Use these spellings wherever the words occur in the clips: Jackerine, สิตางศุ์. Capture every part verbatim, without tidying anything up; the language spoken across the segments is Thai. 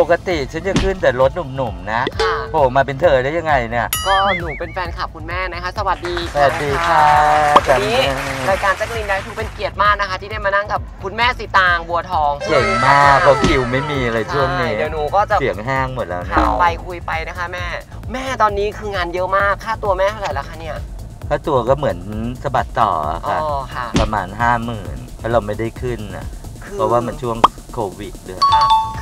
ปกติฉันจะขึ้นแต่รถหนุ่มๆนะโผล่มาเป็นเธอได้ยังไงเนี่ยก็หนูเป็นแฟนคลับคุณแม่นะคะสวัสดีสวัสดีค่ะวันนี้รายการแจ็คลินได้ทุกเป็นเกียรติมากนะคะที่ได้มานั่งกับคุณแม่สีตางบัวทองเก่งมากเพราะคิวไม่มีเลยช่วงนี้เดี๋ยวหนูก็จะเสียงแห้งหมดแล้วนะไปคุยไปนะคะแม่แม่ตอนนี้คืองานเยอะมากค่าตัวแม่เท่าไหร่ละคะเนี่ยค่าตัวก็เหมือนสะบัดต่อค่ะประมาณห้าหมื่นเพราะเราไม่ได้ขึ้นนะเพราะว่ามันช่วงโควิดด้วย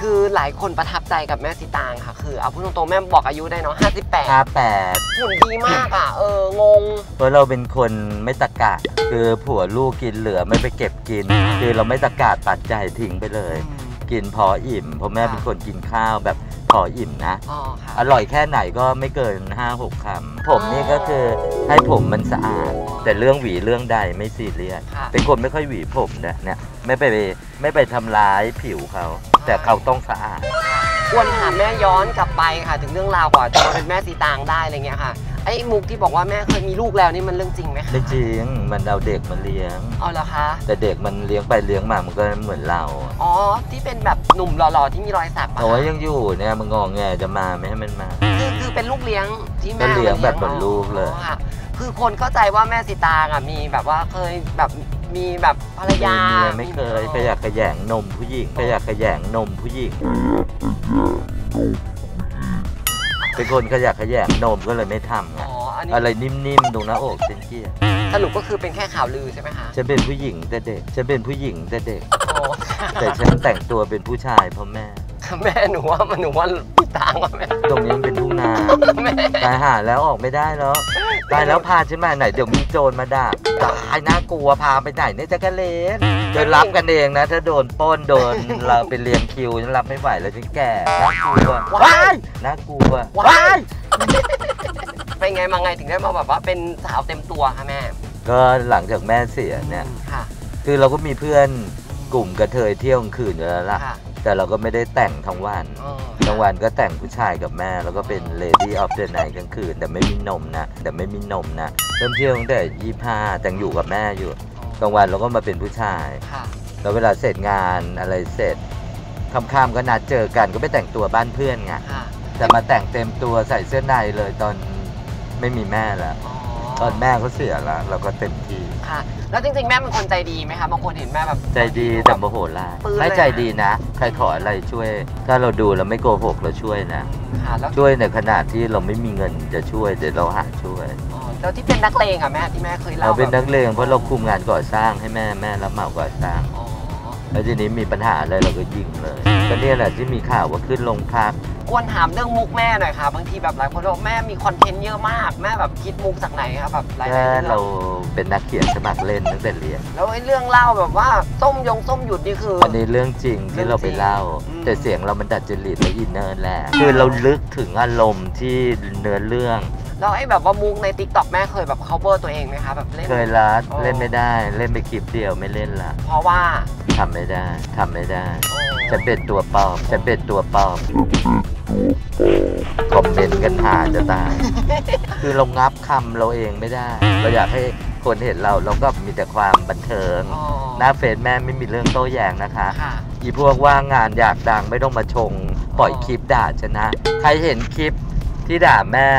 คือหลายคนประทับใจกับแม่สีตางค่ะคือเอาพูดตรงๆแม่บอกอายุได้เนาะห้าสิบแปด ห้าสิบแปดหุ่นดีมากอ่ะเอองงเพราะเราเป็นคนไม่ตะกะคือผัวลูกกินเหลือไม่ไปเก็บกินคือเราไม่ตะกะปัดใจทิ้งไปเลยกินพออิ่มเพราะแม่เป็นคนกินข้าวแบบพออิ่มนะ อ, อร่อยแค่ไหนก็ไม่เกิน ห้าหก คำผมนี่ก็คือให้ผมมันสะอาดแต่เรื่องหวีเรื่องใดไม่ซีเรียสเป็นคนไม่ค่อยหวีผมนะเนี่ยไม่ไปไม่ไปทำร้ายผิวเขาแต่เขาต้องสะอาดควรถามแม่ย้อนกลับไปค่ะถึงเรื่องราวก่อนจะมาเป็นแม่สีตางได้อะไรเงี้ยค่ะไอ้มุกที่บอกว่าแม่เคยมีลูกแล้วนี่มันเรื่องจริงไหมคะจริงมันเอาเด็กมันเลี้ยงอ๋อเหรอคะแต่เด็กมันเลี้ยงไปเลี้ยงมามันก็เหมือนเราอ๋อที่เป็นแบบหนุ่มหล่อๆที่มีรอยสักโอ้ยยังอยู่เนี่ยมันงอแงจะมาไม่ให้มันมาคือคือเป็นลูกเลี้ยงที่แม่เลี้ยงแบบเหมือนลูกเลยคือคนเข้าใจว่าแม่สีตางอ่ะมีแบบว่าเคยแบบมีแบบภรรยาไม่เคยขยักขยแยงนมผู้หญิงขยักขยแยงนมผู้หญิงเป็นคนขยักขยแยงนมก็เลยไม่ทำไงอะไรนิ่มๆตรงหน้าอกเซนเกียสรุปก็คือเป็นแค่ข่าวลือใช่ไหมคะจะเป็นผู้หญิงแต่เด็กจะเป็นผู้หญิงแต่เด็กแต่ฉันแต่งตัวเป็นผู้ชายเพราะแม่แม่หนูว่ามันหนูว่าพี่ตางว่าแม่ตรงนี้มันเป็นทุ่งนาตายหาแล้วออกไม่ได้แล้วตายแล้วพาฉันมาไหนเดี๋ยวมีโจรมาด่าตายน่ากลัวพาไปไหนเนี่ยจะกระเลนจะรับกันเองนะถ้าโดนปล้นโดนเราไปเลี้ยงคิวฉันรับไม่ไหวแล้วฉันแก่ว้ายน่ากลัวว้ายไปไงมาไงถึงได้มาแบบว่าเป็นสาวเต็มตัวค่ะแม่ก็หลังจากแม่เสียเนี่ยคือเราก็มีเพื่อนกลุ่มกระเทยเที่ยวกลางคืนอยู่แล้วล่ะแต่เราก็ไม่ได้แต่งทั้งวันทั้งวันก็แต่งผู้ชายกับแม่แล้วก็เป็นเลดี้ออฟเดอะไนท์กลางคืนแต่ไม่มีนมนะแต่ไม่มีนมนะเริ่มเที่ยวตั้งแต่ยี่ห้าแต่งอยู่กับแม่อยู่กลางวันเราก็มาเป็นผู้ชายแล้วเวลาเสร็จงานอะไรเสร็จค่ำๆก็นัดเจอกันก็ไปแต่งตัวบ้านเพื่อนไงแต่มาแต่งเต็มตัวใส่เสื้อในเลยตอนไม่มีแม่แล้วตอนแม่เขาเสียแล้วเราก็เต็มที่ค่ะแล้วจริงๆแม่เป็นคนใจดีไหมคะบางคนเห็นแม่แบบใจดีแต่โมโหร้ายไม่ใจดีนะใครขออะไรช่วยถ้าเราดูเราไม่โกหกเราช่วยนะช่วยในขนาดที่เราไม่มีเงินจะช่วยเดี๋ยวเราหาช่วยแล้วที่เป็นนักเลงอ่ะแม่ที่แม่เคยเล่าเราเป็นนักเลงเพราะเราคุมงานก่อสร้างให้แม่แม่รับเหมาก่อสร้างแล้วทีนี้มีปัญหาอะไรเราก็ยิงเลยก็เนี่ยแหละที่มีข่าวว่าขึ้นลงพักควรถามเรื่องมุกแม่หน่อยค่ะบางทีแบบหลายคนบอกแม่มีคอนเทนต์เยอะมากแม่แบบคิดมุกจากไหนคะแบบหลายเรื่องเราเป็นนักเขียนสมัครเล่นตั้งแต่เรียนแล้วไอ้เรื่องเล่าแบบว่าส้มยงส้มหยุดนี่คืออันนี้เรื่องจริงที่เราไปเล่าแต่เสียงเรามันดัดจริตและอินเนอร์แหละคือเราลึกถึงอารมณ์ที่เนื้อเรื่องแล้วไอ้แบบว่ามุกในติ๊กต็อกแม่เคยแบบ cover ตัวเองไหมคะแบบเล่นเคยรัดเล่นไม่ได้เล่นไปคลิปเดียวไม่เล่นละเพราะว่าทำไม่ได้ทำไม่ได้จะเป็นตัวปลอมจะเป็นตัวปลอมคอมเมนต์กันหาจะตายคือเรางับคำเราเองไม่ได้เราอยากให้คนเห็นเราเราก็มีแต่ความบันเทิงหน้าเฟซแม่ไม่มีเรื่องโต้แย้งนะคะอีพวกว่างงานอยากดังไม่ต้องมาชงปล่อยคลิปด่าชนะใครเห็นคลิปที่ด่าแม่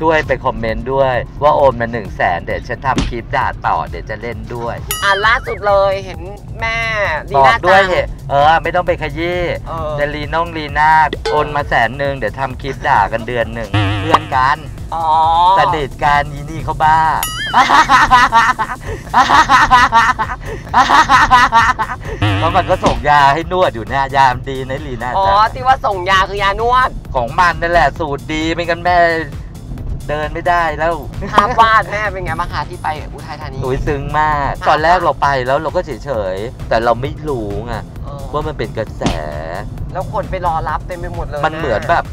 ช่วยไปคอมเมนต์ด้วยว่าโอนมาหนึ่งแสนเดี๋ยวฉันทำคลิปด่าต่อเดี๋ยวจะเล่นด้วยอ่าล่าสุดเลยเห็นแม่ลีน่าจังเออไม่ต้องไปขยี้จะลีน้องลีน่าโอนมาแสนหนึ่งเดี๋ยวทำคลิปด่ากันเดือนหนึ่งเพื่อนกันอ๋อสนิทกันยีนี่เขาบ้าเพราะมันก็ส่งยาให้นวดอยู่เนี่ยยามดีนะลีน่าจังอ๋อที่ว่าส่งยาคือยานวดของมันนั่นแหละสูตรดีไม่กันแม่เดินไม่ได้แล้วภาพวาดแม่เป็นไงบ้างคะที่ไปอุทัยธานีโอ้ยซึ้งมากตอนแรกเราไปแล้วเราก็เฉยๆแต่เราไม่รู้ไงว่ามันเป็นกระแสแล้วคนไปรอรับเต็มไปหมดเลยมันเหมือนแบบ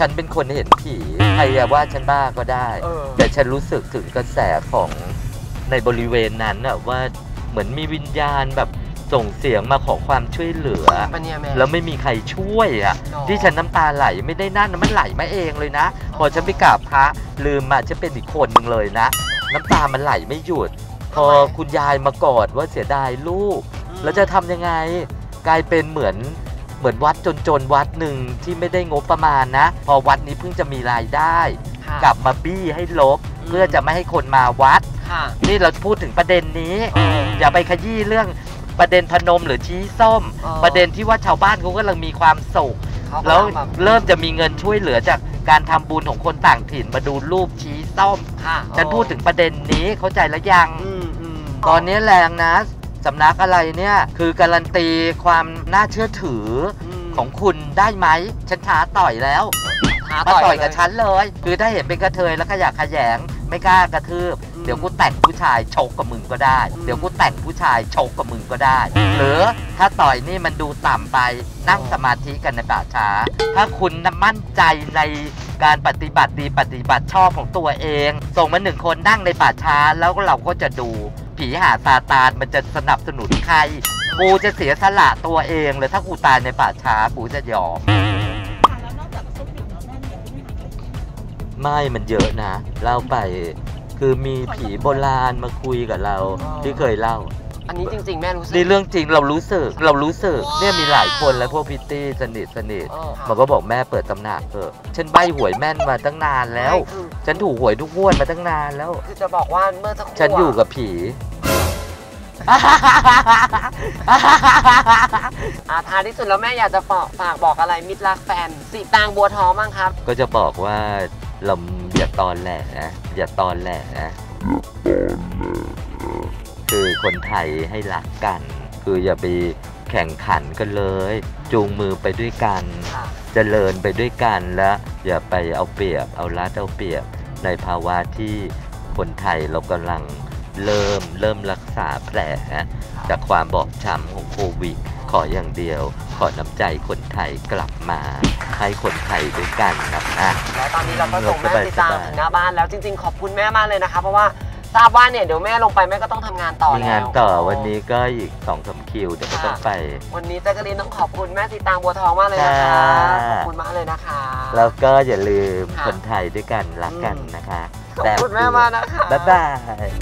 ฉันเป็นคนเห็นผีใครว่าฉันบ้าก็ได้แต่ฉันรู้สึกถึงกระแสของในบริเวณนั้นอะว่าเหมือนมีวิญญาณแบบส่งเสียงมาขอความช่วยเหลือแล้วไม่มีใครช่วยอ่ะที่ฉันน้ำตาไหลไม่ได้นั่นมันไหลมาเองเลยนะพอฉันไปกราบพระลืมอ่ะฉันเป็นอีกคนหนึ่งเลยนะน้ำตามันไหลไม่หยุด พอคุณยายมากอดว่าเสียดายลูกแล้วจะทำยังไงกลายเป็นเหมือนเหมือนวัดจนๆวัดหนึ่งที่ไม่ได้งบประมาณนะพอวัดนี้เพิ่งจะมีรายได้กลับมาบี้ให้ลบเพื่อจะไม่ให้คนมาวัดนี่เราพูดถึงประเด็นนี้อย่าไปขยี้เรื่องประเด็นพนมหรือชี้ส้มประเด็นที่ว่าชาวบ้านเขากำลังมีความสุขแล้วเริ่มจะมีเงินช่วยเหลือจากการทำบุญของคนต่างถิ่นมาดูรูปชี้ส้มฉันพูดถึงประเด็นนี้เข้าใจแล้วยังตอนนี้แรงนะสำนักอะไรเนี่ยคือการันตีความน่าเชื่อถือของคุณได้ไหมฉันท้าต่อยแล้วมาต่อยกับฉันเลยคือถ้าเห็นเป็นกระเทยแล้วขยะแขยงไม่กล้ากระทืบเดี๋ยวกูแต่งผู้ชายชกกับมึงก็ได้เดี๋ยวกูแต่งผู้ชายชกกับมึงก็ได้หรือถ้าต่อยนี่มันดูต่ำไปนั่งสมาธิกันในป่าช้าถ้าคุณมั่นใจในการปฏิบัติดีปฏิบัติชอบของตัวเองส่งมาหนึ่งคนนั่งในป่าช้าแล้วเราก็จะดูผีหาซาตานมันจะสนับสนุนใครกูจะเสียสละตัวเองเลยถ้ากูตายในป่าช้ากูจะยอมไม่มันเยอะนะเล่าไปคือมีผีโบราณมาคุยกับเราที่เคยเล่าอันนี้จริงๆแม่รู้สึกนี่เรื่องจริงเรารู้สึกเรารู้สึกเนี่ยมีหลายคนแล้วพวกพิตตี้สนิทสนิทมันก็บอกแม่เปิดตำหนักเถอะฉันใบหวยแม่นมาตั้งนานแล้วฉันถูกหวยทุกงวดมาตั้งนานแล้วคือจะบอกว่าเมื่อสักครู่ฉันอยู่กับผีอาท้ายที่สุดแล้วแม่อยากจะฝากบอกอะไรมิตรรักแฟนสีตางบัวทองบ้างครับก็จะบอกว่าเราอย่าตอนแหละนะอย่าตอนแหละนะคือคนไทยให้รักกันคืออย่าไปแข่งขันกันเลยจูงมือไปด้วยกันเจริญไปด้วยกันและอย่าไปเอาเปรียบเอารัดเอาเปรียบในภาวะที่คนไทยเรากำลังเริ่มเริ่มรักษาแผลจากความบอบช้ำของโควิดขออย่างเดียวขอน้ำใจคนไทยกลับมาให้คนไทยด้วยกันครับนะและตอนนี้เราก็ส่งแม่ติดตามถึงหน้าบ้านแล้วจริงๆขอบคุณแม่มากเลยนะคะเพราะว่าทราบว่าเนี่ยเดี๋ยวแม่ลงไปแม่ก็ต้องทำงานต่อแล้วงานต่อวันนี้ก็อีกสองสามคิวเดี๋ยวก็ต้องไปวันนี้แจ๊กกะลีนต้องขอบคุณแม่สีตางบัวทองมากเลยนะคะขอบคุณมากเลยนะคะแล้วก็อย่าลืมคนไทยด้วยกันรักกันนะคะขอบคุณแม่มากนะคะบ๊ายบาย